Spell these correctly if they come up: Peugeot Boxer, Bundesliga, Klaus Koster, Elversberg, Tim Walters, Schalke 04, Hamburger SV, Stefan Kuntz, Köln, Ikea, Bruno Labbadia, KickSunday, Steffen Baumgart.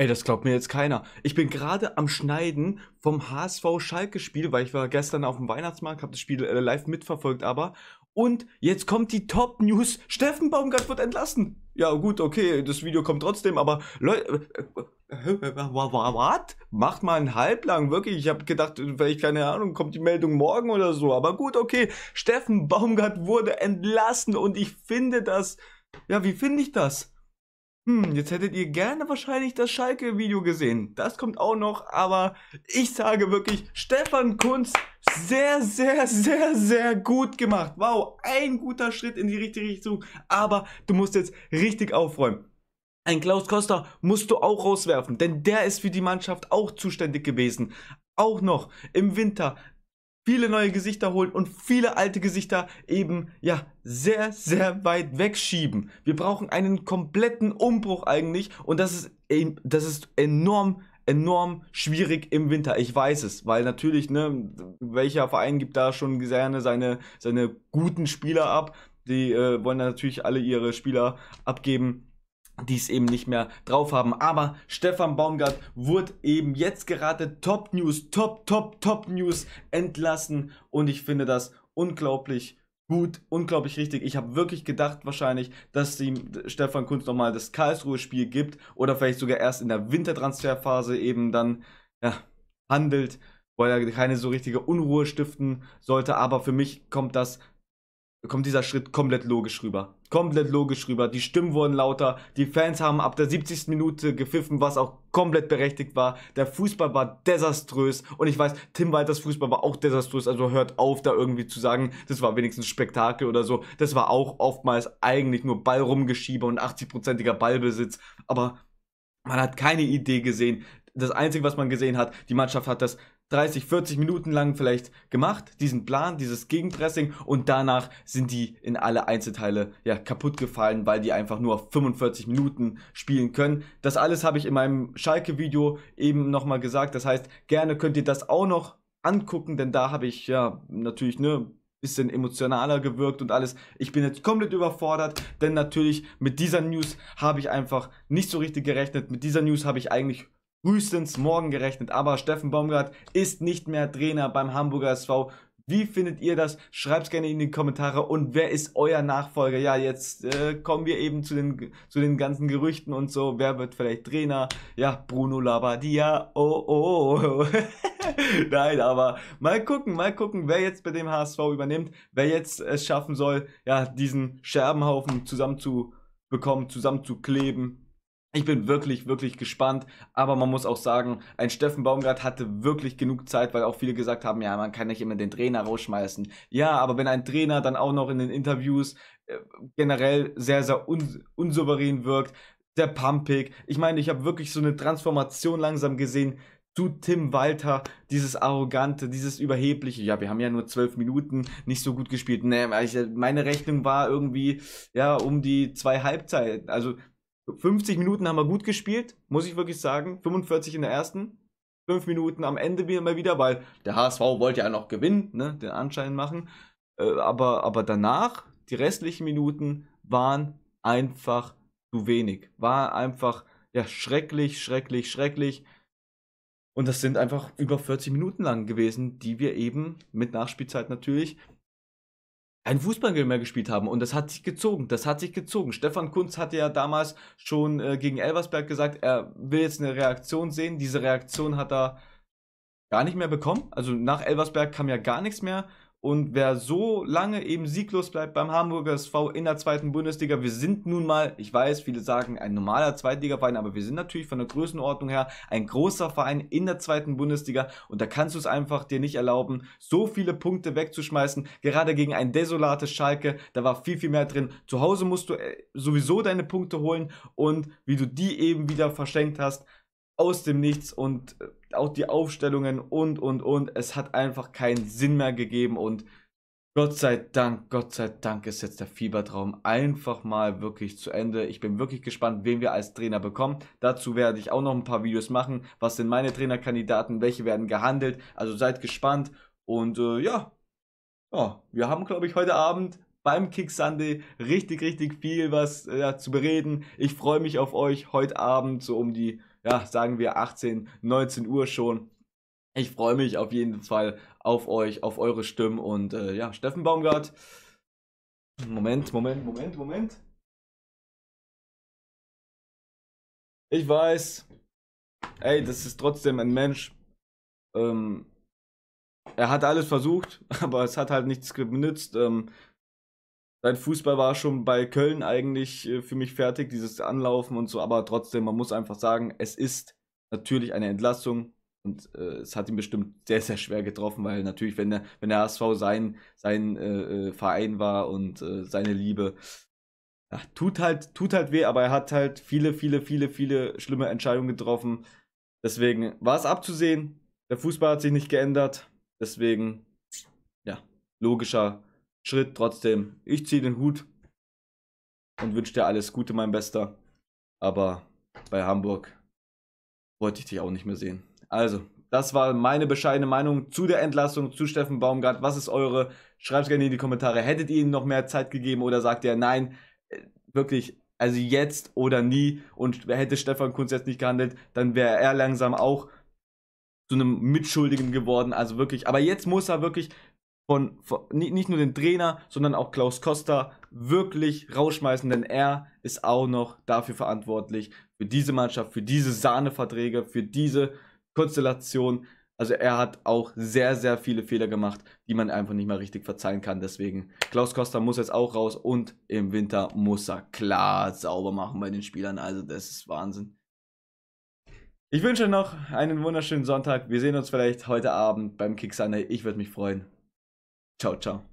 Ey, das glaubt mir jetzt keiner. Ich bin gerade am Schneiden vom HSV-Schalke-Spiel, weil ich war gestern auf dem Weihnachtsmarkt, habe das Spiel live mitverfolgt, aber... Und jetzt kommt die Top-News. Steffen Baumgart wird entlassen. Ja gut, okay, das Video kommt trotzdem, aber... Leute, what? Macht mal einen halblang, wirklich. Ich habe gedacht, vielleicht, keine Ahnung, kommt die Meldung morgen oder so. Aber gut, okay, Steffen Baumgart wurde entlassen und ich finde das... Ja, wie finde ich das? Jetzt hättet ihr gerne wahrscheinlich das Schalke-Video gesehen. Das kommt auch noch, aber ich sage wirklich, Stefan Kuntz, sehr, sehr, sehr, sehr gut gemacht. Wow, ein guter Schritt in die richtige Richtung, aber du musst jetzt richtig aufräumen. Ein Klaus Koster musst du auch rauswerfen, denn der ist für die Mannschaft auch zuständig gewesen. Auch noch im Winter viele neue Gesichter holen und viele alte Gesichter eben, ja, sehr, sehr weit wegschieben. Wir brauchen einen kompletten Umbruch eigentlich und das ist enorm, enorm schwierig im Winter. Ich weiß es, weil natürlich, ne, welcher Verein gibt da schon gerne seine guten Spieler ab? Die wollen natürlich alle ihre Spieler abgeben, die es eben nicht mehr drauf haben. Aber Stefan Baumgart wurde eben jetzt gerade Top News entlassen und ich finde das unglaublich gut, unglaublich richtig. Ich habe wirklich gedacht wahrscheinlich, dass ihm Stefan Kuntz nochmal das Karlsruhe-Spiel gibt oder vielleicht sogar erst in der Wintertransferphase eben dann, ja, handelt, weil er keine so richtige Unruhe stiften sollte. Aber für mich kommt dieser Schritt komplett logisch rüber. Komplett logisch rüber. Die Stimmen wurden lauter. Die Fans haben ab der 70. Minute gepfiffen, was auch komplett berechtigt war. Der Fußball war desaströs. Und ich weiß, Tim Walters Fußball war auch desaströs. Also hört auf, da irgendwie zu sagen, das war wenigstens Spektakel oder so. Das war auch oftmals eigentlich nur Ball rumgeschiebe und 80%iger Ballbesitz. Aber man hat keine Idee gesehen. Das Einzige, was man gesehen hat, die Mannschaft hat das 30, 40 Minuten lang vielleicht gemacht, diesen Plan, dieses Gegenpressing, und danach sind die in alle Einzelteile, ja, kaputt gefallen, weil die einfach nur 45 Minuten spielen können. Das alles habe ich in meinem Schalke-Video eben nochmal gesagt, das heißt, gerne könnt ihr das auch noch angucken, denn da habe ich ja natürlich, ne, bisschen emotionaler gewirkt und alles. Ich bin jetzt komplett überfordert, denn natürlich mit dieser News habe ich einfach nicht so richtig gerechnet, mit dieser News habe ich eigentlich frühestens morgen gerechnet, aber Steffen Baumgart ist nicht mehr Trainer beim Hamburger SV. Wie findet ihr das? Schreibt es gerne in die Kommentare und wer ist euer Nachfolger? Ja, jetzt kommen wir eben zu den ganzen Gerüchten und so. Wer wird vielleicht Trainer? Ja, Bruno Labbadia. Oh. Nein, aber mal gucken, wer jetzt bei dem HSV übernimmt, wer jetzt es schaffen soll, ja, diesen Scherbenhaufen zusammenzubekommen, zusammenzukleben. Ich bin wirklich, wirklich gespannt, aber man muss auch sagen, ein Steffen Baumgart hatte wirklich genug Zeit, weil auch viele gesagt haben, ja, man kann nicht immer den Trainer rausschmeißen. Ja, aber wenn ein Trainer dann auch noch in den Interviews generell sehr, sehr unsouverän wirkt, sehr pumpig. Ich meine, ich habe wirklich so eine Transformation langsam gesehen zu Tim Walter, dieses Arrogante, dieses Überhebliche. Ja, wir haben ja nur 12 Minuten nicht so gut gespielt. Nee, meine Rechnung war irgendwie, ja, um die 2 Halbzeiten, also... 50 Minuten haben wir gut gespielt, muss ich wirklich sagen. 45 in der ersten, 5 Minuten am Ende wieder, weil der HSV wollte ja noch gewinnen, ne, den Anschein machen. Aber danach, die restlichen Minuten waren einfach zu wenig. War einfach, ja, schrecklich. Und das sind einfach über 40 Minuten lang gewesen, die wir eben mit Nachspielzeit natürlich ein Fußballspiel mehr gespielt haben, und das hat sich gezogen, Stefan Kuntz hatte ja damals schon gegen Elversberg gesagt, er will jetzt eine Reaktion sehen. Diese Reaktion hat er gar nicht mehr bekommen, also nach Elversberg kam ja gar nichts mehr, und wer so lange eben sieglos bleibt beim Hamburger SV in der zweiten Bundesliga, wir sind nun mal, ich weiß, viele sagen ein normaler Zweitligaverein, aber wir sind natürlich von der Größenordnung her ein großer Verein in der zweiten Bundesliga, und da kannst du es einfach dir nicht erlauben, so viele Punkte wegzuschmeißen, gerade gegen ein desolates Schalke, da war viel, viel mehr drin. Zu Hause musst du sowieso deine Punkte holen, und wie du die eben wieder verschenkt hast, aus dem Nichts, und auch die Aufstellungen und. Es hat einfach keinen Sinn mehr gegeben, und Gott sei Dank ist jetzt der Fiebertraum einfach mal wirklich zu Ende. Ich bin wirklich gespannt, wen wir als Trainer bekommen. Dazu werde ich auch noch ein paar Videos machen. Was sind meine Trainerkandidaten? Welche werden gehandelt? Also seid gespannt, und ja, wir haben, glaube ich, heute Abend beim KickSunday richtig, richtig viel was zu bereden. Ich freue mich auf euch heute Abend so um die ja, sagen wir 18, 19 Uhr schon. Ich freue mich auf jeden Fall auf euch, auf eure Stimmen und ja, Steffen Baumgart. Moment. Ich weiß, ey, das ist trotzdem ein Mensch. Er hat alles versucht, aber es hat halt nichts genützt. Sein Fußball war schon bei Köln eigentlich für mich fertig, dieses Anlaufen und so. Aber trotzdem, man muss einfach sagen, es ist natürlich eine Entlassung. Und es hat ihn bestimmt sehr, sehr schwer getroffen, weil natürlich, wenn der HSV sein Verein war und seine Liebe, ja, tut halt weh, aber er hat halt viele schlimme Entscheidungen getroffen. Deswegen war es abzusehen. Der Fußball hat sich nicht geändert. Deswegen, ja, logischer Schritt trotzdem. Ich ziehe den Hut und wünsche dir alles Gute, mein Bester. Aber bei Hamburg wollte ich dich auch nicht mehr sehen. Also, das war meine bescheidene Meinung zu der Entlassung, zu Steffen Baumgart. Was ist eure? Schreibt es gerne in die Kommentare. Hättet ihr ihm noch mehr Zeit gegeben oder sagt ihr, nein, wirklich, also jetzt oder nie? Und hätte Stefan Kuntz jetzt nicht gehandelt, dann wäre er langsam auch zu einem Mitschuldigen geworden. Also wirklich, aber jetzt muss er wirklich von nicht nur den Trainer, sondern auch Klaus Koster wirklich rausschmeißen, denn er ist auch noch dafür verantwortlich, für diese Mannschaft, für diese Sahneverträge, für diese Konstellation. Also er hat auch sehr, sehr viele Fehler gemacht, die man einfach nicht mal richtig verzeihen kann. Deswegen, Klaus Koster muss jetzt auch raus und im Winter muss er klar sauber machen bei den Spielern. Also das ist Wahnsinn. Ich wünsche noch einen wunderschönen Sonntag. Wir sehen uns vielleicht heute Abend beim KickSunday. Ich würde mich freuen. Ciao, ciao.